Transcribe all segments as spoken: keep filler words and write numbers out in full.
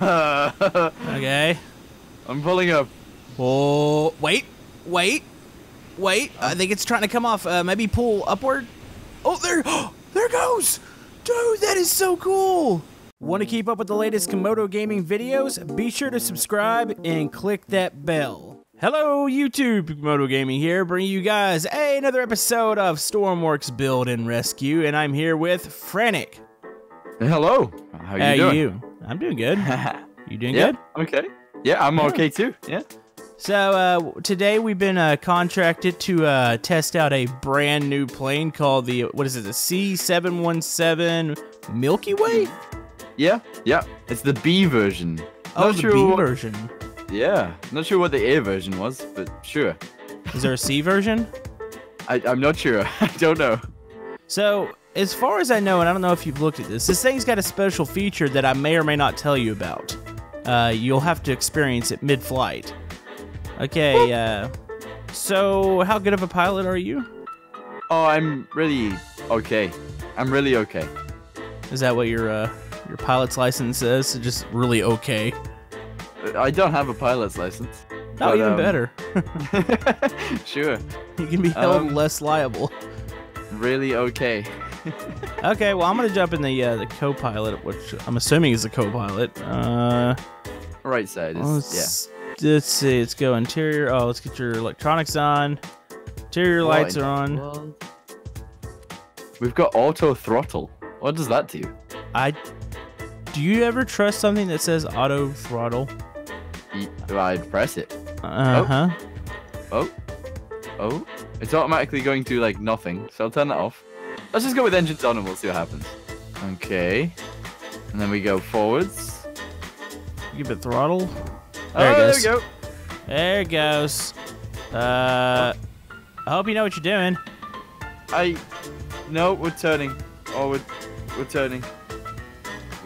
Okay. I'm pulling up. Oh, wait, wait, wait. I think it's trying to come off. Uh, maybe pull upward. Oh, there, oh, there it goes. Dude, that is so cool. Want to keep up with the latest Camodo Gaming videos? Be sure to subscribe and click that bell. Hello, YouTube. Camodo Gaming here, bringing you guys another episode of Stormworks Build and Rescue, and I'm here with Frantic. Hello. How are you How doing? You? I'm doing good. You doing yeah, good? Okay. Yeah, I'm yeah. okay too. Yeah. So uh, today we've been uh, contracted to uh, test out a brand new plane called the what is it? The C seven one seven Milky Way. Yeah, yeah. It's the B version. Not oh, the sure B what, version. Yeah. Not sure what the A version was, but sure. Is there a C version? I, I'm not sure. I don't know. So, as far as I know, and I don't know if you've looked at this, this thing's got a special feature that I may or may not tell you about. Uh, you'll have to experience it mid-flight. Okay, uh, so how good of a pilot are you? Oh, I'm really okay. I'm really okay. Is that what you're, uh... your pilot's license says? So just really okay. I don't have a pilot's license. Oh, even um, better. Sure. You can be held um, less liable. Really okay. Okay, well, I'm gonna jump in the uh, the co-pilot, which I'm assuming is a co-pilot. Uh, right side is, let's, yeah. Let's see, let's go interior. Oh, let's get your electronics on. Interior oh, lights are on. Well, we've got auto throttle. What does that do? I... Do you ever trust something that says auto throttle? I'd press it. Uh-huh. Oh. oh. Oh. It's automatically going to, like, nothing. So I'll turn that off. Let's just go with engines on and we'll see what happens. Okay. And then we go forwards. Give it throttle. There oh, it goes. There we go. There it goes. Uh, I hope you know what you're doing. I... No, we're turning. Oh, we're, we're turning.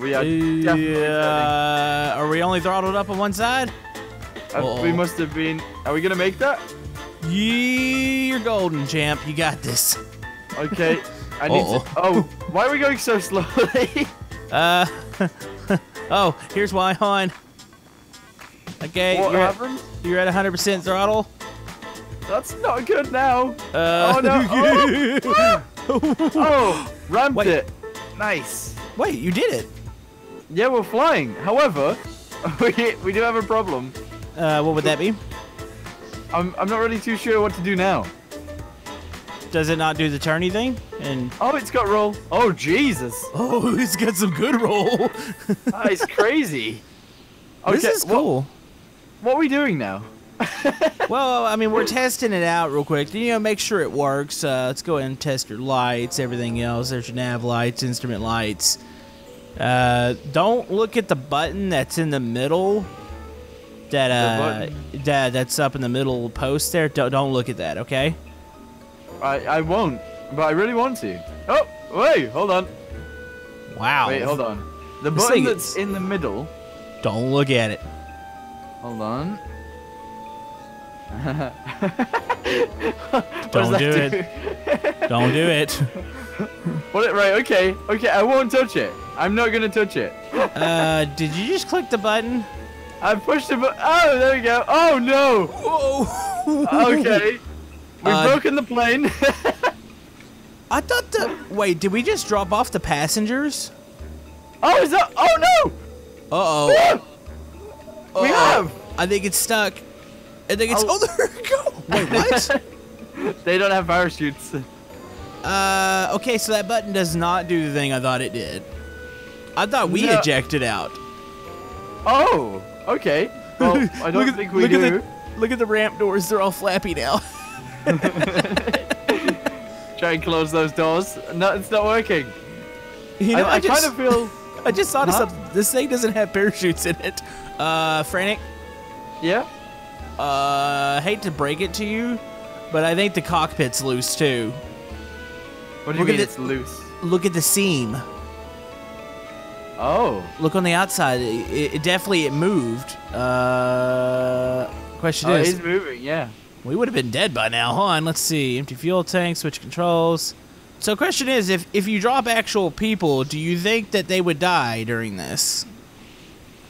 We are definitely uh, are we only throttled up on one side? Uh, oh. We must have been. Are we gonna make that? You're golden, champ. You got this. Okay. I need uh-oh. to. Oh, why are we going so slowly? uh. Oh, here's why, hon. Okay. What you're happened? At, you're at one hundred percent throttle. That's not good now. Uh, oh no! Oh, oh ramped Wait. it. Nice. Wait, you did it! Yeah, we're flying. However, we, we do have a problem. Uh, what would that be? I'm, I'm not really too sure what to do now. Does it not do the turny thing? And oh, it's got roll. Oh, Jesus. Oh, it's got some good roll. That is crazy. Okay, this is cool. What, what are we doing now? Well, I mean, we're testing it out real quick. You know, make sure it works. Uh, let's go ahead and test your lights, everything else. There's your nav lights, instrument lights. Uh, don't look at the button that's in the middle. That uh, that that's up in the middle post there. Don't don't look at that, okay? I I won't, but I really want to. Oh, wait, hold on. Wow. Wait, hold on. The button that's in the middle. Don't look at it. Hold on. Don't do, do it. Don't do it. What? Right, okay. Okay, I won't touch it. I'm not going to touch it. uh, did you just click the button? I pushed the button. Oh, there we go. Oh, no. Whoa. Okay. We've uh, broken the plane. I thought the... Wait, did we just drop off the passengers? Oh, is that... Oh, no. Uh-oh. We uh-oh. have. I think it's stuck. I think it's... Oh, oh there we go. Wait, what? They don't have parachutes. Uh, okay, so that button does not do the thing I thought it did. I thought we no. ejected out. Oh, okay. Well, I don't at, think we look do. At the, look at the ramp doors. They're all flappy now. Try and close those doors. No, it's not working. You know, I, I, I just, kind of feel... I just thought huh? of something. This thing doesn't have parachutes in it. Uh, Frantic? Yeah? Uh, hate to break it to you, but I think the cockpit's loose, too. What do you look mean the, it's loose? Look at the seam. Oh. Look on the outside. It, it definitely it moved. Uh, question oh, is... it is moving, yeah. We would have been dead by now. Hold on, let's see. Empty fuel tank, switch controls. So question is, if, if you drop actual people, do you think that they would die during this?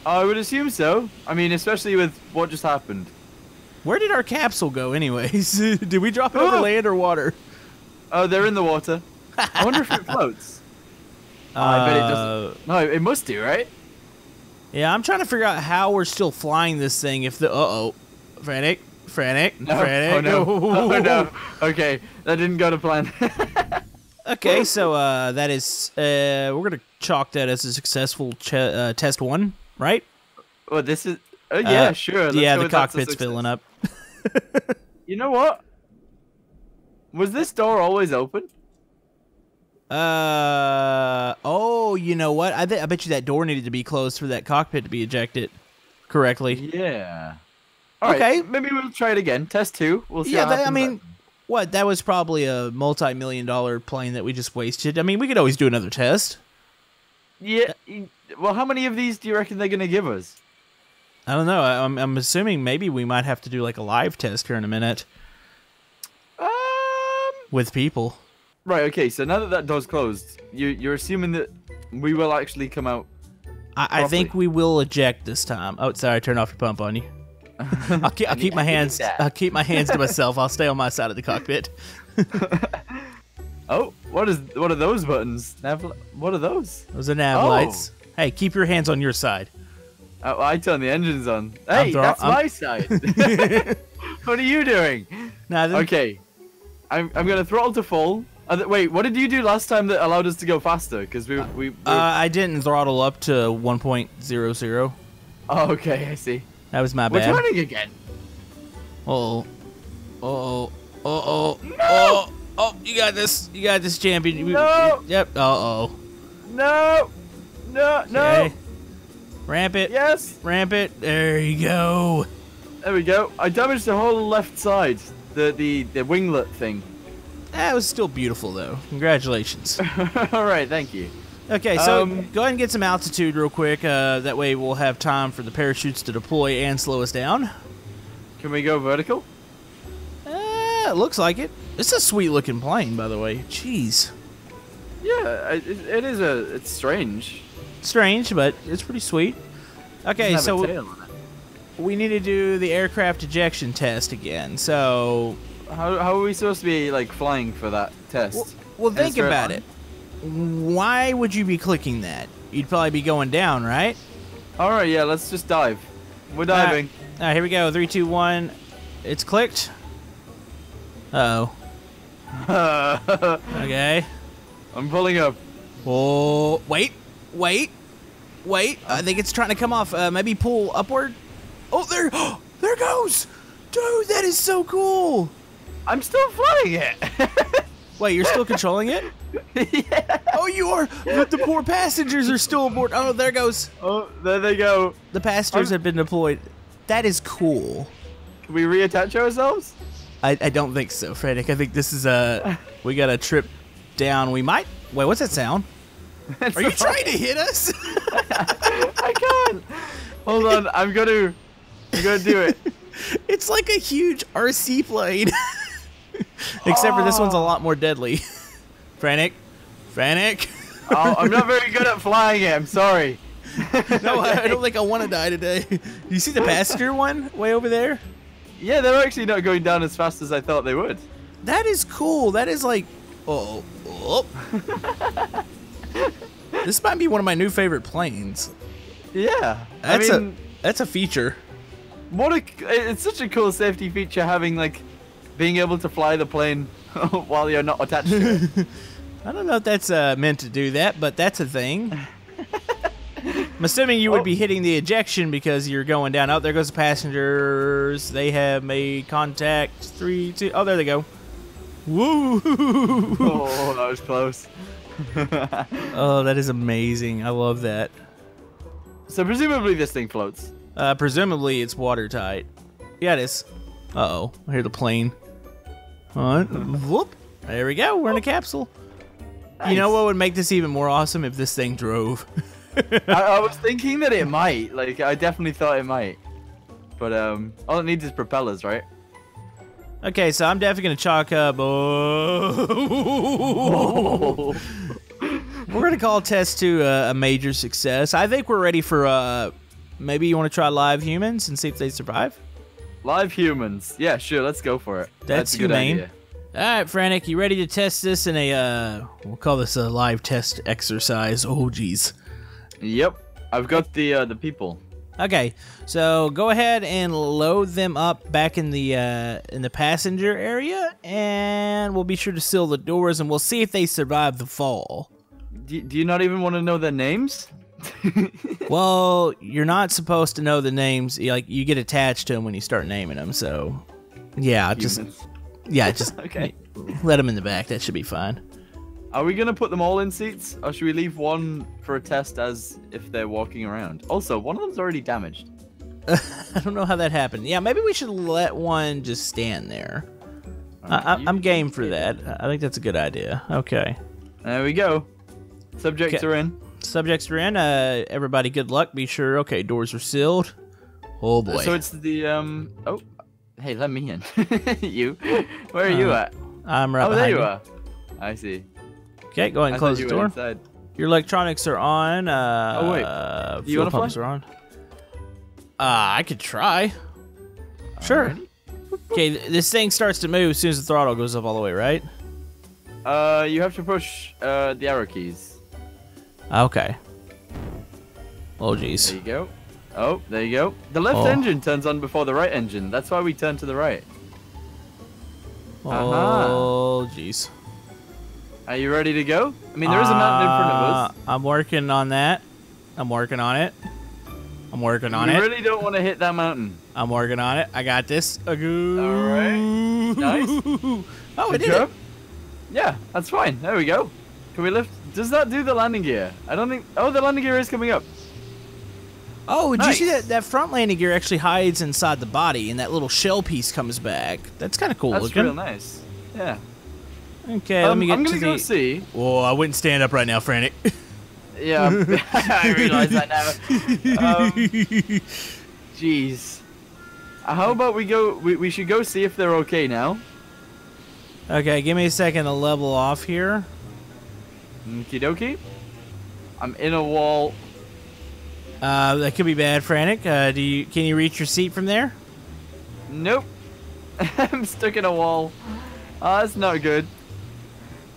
I would assume so. I mean, especially with what just happened. Where did our capsule go, anyways? Did we drop it oh. over land or water? Oh, they're in the water. I wonder if it floats. Uh, I bet it doesn't. No, it must do, right? Yeah, I'm trying to figure out how we're still flying this thing if the... Uh-oh. Frantic. Frantic. No. Frantic. Oh, no. Oh, no. Okay. That didn't go to plan. Okay, so uh, that is... Uh, we're going to chalk that as a successful ch uh, test one, right? Well, this is... Oh, yeah, uh, sure. Let's yeah, the cockpit's filling up. You know what? Was this door always open? Uh oh, you know what? I bet I bet you that door needed to be closed for that cockpit to be ejected correctly. Yeah. All okay, right. Maybe we'll try it again. Test two. We'll see. Yeah, that, I mean, that. what? That was probably a multi-million dollar plane that we just wasted. I mean, we could always do another test. Yeah. Well, how many of these do you reckon they're gonna give us? I don't know. I'm I'm assuming maybe we might have to do like a live test here in a minute. Um. With people. Right, okay, so now that that door's closed, you, you're assuming that we will actually come out I, I think we will eject this time. Oh, sorry, turn off your pump on you. I'll keep, I'll keep my hands I'll keep my hands to myself. I'll stay on my side of the cockpit. Oh, what is what are those buttons? Nav, what are those? Those are nav oh. lights. Hey, keep your hands on your side. Oh, I turn the engines on. Hey, throwing, that's I'm... my side. What are you doing? Nothing. Okay, I'm, I'm going to throttle to full. Wait, what did you do last time that allowed us to go faster? Because we, we, we uh, I didn't throttle up to one point zero zero. Oh, okay, I see. That was my bad. We're turning again. Uh-oh. Uh-oh. Uh-oh. No! Oh, oh, you got this. You got this, champion. No! Yep. Uh-oh. No! No, no! Okay. Ramp it. Yes! Ramp it. There you go. There we go. I damaged the whole left side. The, the, the winglet thing. That was still beautiful, though. Congratulations. All right, thank you. Okay, so um, go ahead and get some altitude real quick. Uh, that way we'll have time for the parachutes to deploy and slow us down. Can we go vertical? Uh, it looks like it. It's a sweet-looking plane, by the way. Jeez. Yeah, it, it is a... It's strange. Strange, but it's pretty sweet. Okay, so... It doesn't have a tail on it. We need to do the aircraft ejection test again, so... How, how are we supposed to be, like, flying for that test? Well, well think about it. Why would you be clicking that? You'd probably be going down, right? All right, yeah, let's just dive. We're diving. All right, All right here we go. Three, two, one. It's clicked. Uh-oh. Okay. I'm pulling up. Oh, wait, wait, wait. I think it's trying to come off. Uh, maybe pull upward. Oh, there, there it goes. Dude, that is so cool. I'm still flying it. Wait, you're still controlling it? Yeah. Oh, you are. But the poor passengers are still aboard. Oh, there it goes. Oh, there they go. The passengers I'm... have been deployed. That is cool. Can we reattach ourselves? I, I don't think so, Frantic. I think this is a. We got a trip down. We might. Wait, what's that sound? That's are you trying point. to hit us? I can't. Hold on. I'm gonna. I'm gonna do it. It's like a huge R C plane. Except oh. for this one's a lot more deadly. Frantic. Frantic. Oh, I'm not very good at flying it. I'm sorry. No, I, I don't think I want to die today. You see the passenger one way over there? Yeah, they're actually not going down as fast as I thought they would. That is cool. That is like... Oh. oh. This might be one of my new favorite planes. Yeah. That's, I mean, a, that's a feature. What a, it's such a cool safety feature having like... Being able to fly the plane while you're not attached to it. I don't know if that's uh, meant to do that, but that's a thing. I'm assuming you oh. would be hitting the ejection because you're going down. Oh, there goes the passengers. They have made contact. Three, two. Oh, there they go. Woo! Oh, that was close. Oh, that is amazing. I love that. So presumably this thing floats. Uh, presumably it's watertight. Yeah, it is. Uh-oh. I hear the plane. Right. Whoop. There we go. We're in a capsule. Nice. You know what would make this even more awesome? If this thing drove. I, I was thinking that it might. Like, I definitely thought it might. But um, all it needs is propellers, right? Okay, so I'm definitely going to chalk up. Oh. We're going to call test two uh, a major success. I think we're ready for uh, Maybe you want to try live humans and see if they survive? Live humans. Yeah, sure. Let's go for it. That's, That's a good humane. idea. All right, Frantic, you ready to test this in a, uh, we'll call this a live test exercise. Oh, geez. Yep. I've got the, uh, the people. Okay, so go ahead and load them up back in the uh, in the passenger area, and we'll be sure to seal the doors, and we'll see if they survive the fall. Do, do you not even want to know their names? Well, you're not supposed to know the names. Like, you get attached to them when you start naming them. So, yeah, just Humans. yeah, just okay. Let them in the back. That should be fine. Are we gonna put them all in seats, or should we leave one for a test as if they're walking around? Also, one of them's already damaged. I don't know how that happened. Yeah, maybe we should let one just stand there. Okay, I, I'm game for that. I think that's a good idea. Okay. There we go. Subjects okay. are in. Subjects are in. Uh, everybody, good luck. Be sure. Okay, doors are sealed. Oh boy. So it's the um. Oh, hey, let me in. you. Where are um, you at? I'm right. Oh, behind there you me. are. I see. Okay, go ahead and close the door. Inside. Your electronics are on. Uh, oh, wait. Uh, fuel pumps fly? are on. Uh, I could try. All sure. Right. Okay, th this thing starts to move as soon as the throttle goes up all the way, right? Uh, you have to push uh, the arrow keys. Okay. Oh, geez. There you go. Oh, there you go. The left oh. engine turns on before the right engine. That's why we turn to the right. Oh, geez. Uh-huh. Are you ready to go? I mean, there is a mountain uh, in front of us. I'm working on that. I'm working on it. I'm working on you it. You really don't want to hit that mountain. I'm working on it. I got this. All right. Nice. Oh, Good it did it. Yeah, that's fine. There we go. Can we lift? Does that do the landing gear? I don't think... Oh, the landing gear is coming up. Oh, did nice. you see that? That front landing gear actually hides inside the body, and that little shell piece comes back. That's kind of cool that's looking. That's real nice. Yeah. Okay, um, let me get I'm gonna to go the... see. Whoa, I wouldn't stand up right now, Frantic. Yeah, I realize that now. Um, jeez. How about we go... We, we should go see if they're okay now. Okay, give me a second to level off here. Okie dokie. I'm in a wall. Uh, that could be bad, Frantic. Uh, do you, can you reach your seat from there? Nope. I'm stuck in a wall. Oh, that's not good.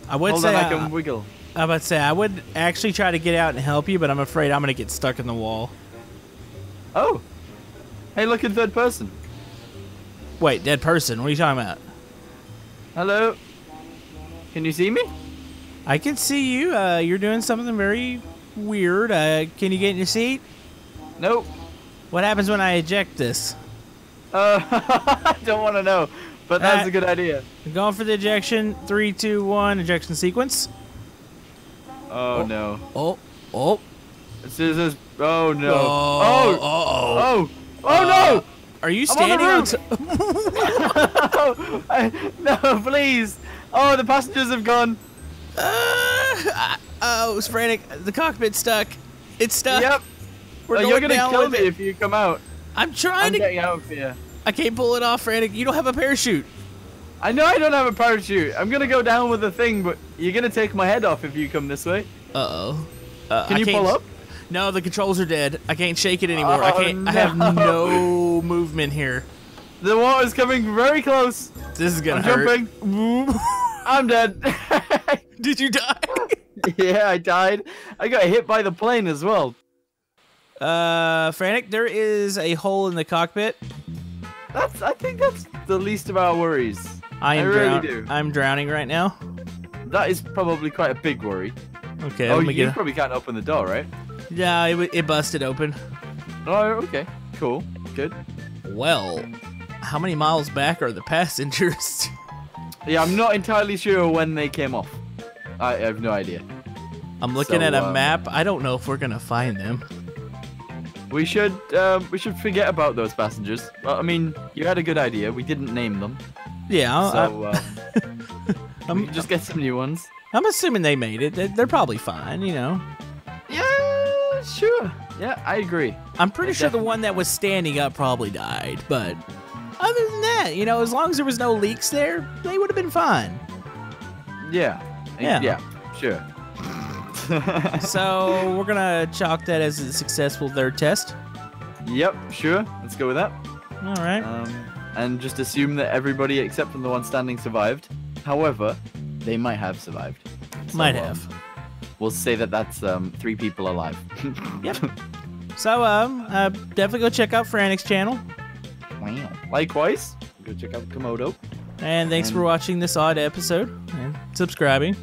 I would Hold say on, I, I can wiggle. I was about to say I would actually try to get out and help you, but I'm afraid I'm gonna get stuck in the wall. Oh, hey, look at third person. Wait, dead person. What are you talking about? Hello. Can you see me? I can see you. Uh, you're doing something very weird. Uh, can you get in your seat? Nope. What happens when I eject this? Uh, I don't want to know. But that's right. a good idea. I'm going for the ejection. Three, two, one. Ejection sequence. Oh, oh. no. Oh, oh. This is. This. Oh no. Oh. Oh. Oh. Oh, oh uh, no. Are you standing? I'm on the roof. I, no, please. Oh, the passengers have gone. Uh, I, oh, it was Frantic. The cockpit's stuck. It's stuck. Yep. We're oh, going you're gonna kill me it. if you come out. I'm trying I'm to. Getting out of here. I can't pull it off, Frantic. You don't have a parachute. I know I don't have a parachute. I'm going to go down with the thing, but you're going to take my head off if you come this way. Uh-oh. Uh, Can I you pull up? No, the controls are dead. I can't shake it anymore. Oh, I can't. No. I have no movement here. The water's coming very close. This is going to hurt. I'm jumping. I'm dead. Did you die? Yeah, I died. I got hit by the plane as well. Uh, Frantic, there is a hole in the cockpit. That's, I think that's the least of our worries. I, am I really do. I'm drowning right now. That is probably quite a big worry. Okay. Oh, let me you get probably can't open the door, right? Yeah, it, it busted open. Oh, okay. Cool. Good. Well, how many miles back are the passengers? Yeah, I'm not entirely sure when they came off. I have no idea. I'm looking so, at a um, map. I don't know if we're going to find them. We should um, we should forget about those passengers. Well, I mean, you had a good idea. We didn't name them. Yeah. I'll, so uh, I'm just get some new ones. I'm assuming they made it. They're, they're probably fine, you know. Yeah, sure. Yeah, I agree. I'm pretty it sure the one that was standing up probably died. But other than that, you know, as long as there was no leaks there, they would have been fine. Yeah. Yeah. Yeah. Sure. So we're gonna chalk that as a successful third test. Yep, sure. Let's go with that. All right. Um, and just assume that everybody except from the one standing survived. However, they might have survived. So, might have. Um, we'll say that that's um, three people alive. Yep. So um, uh, definitely go check out Frantic's channel. Wow. Likewise, go check out Camodo. And thanks and for watching this odd episode and subscribing.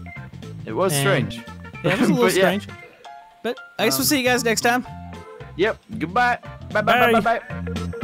It was and strange. Yeah, it was a little but, strange. Yeah. But I guess um, we'll see you guys next time. Yep. Goodbye. Bye bye bye bye bye. bye.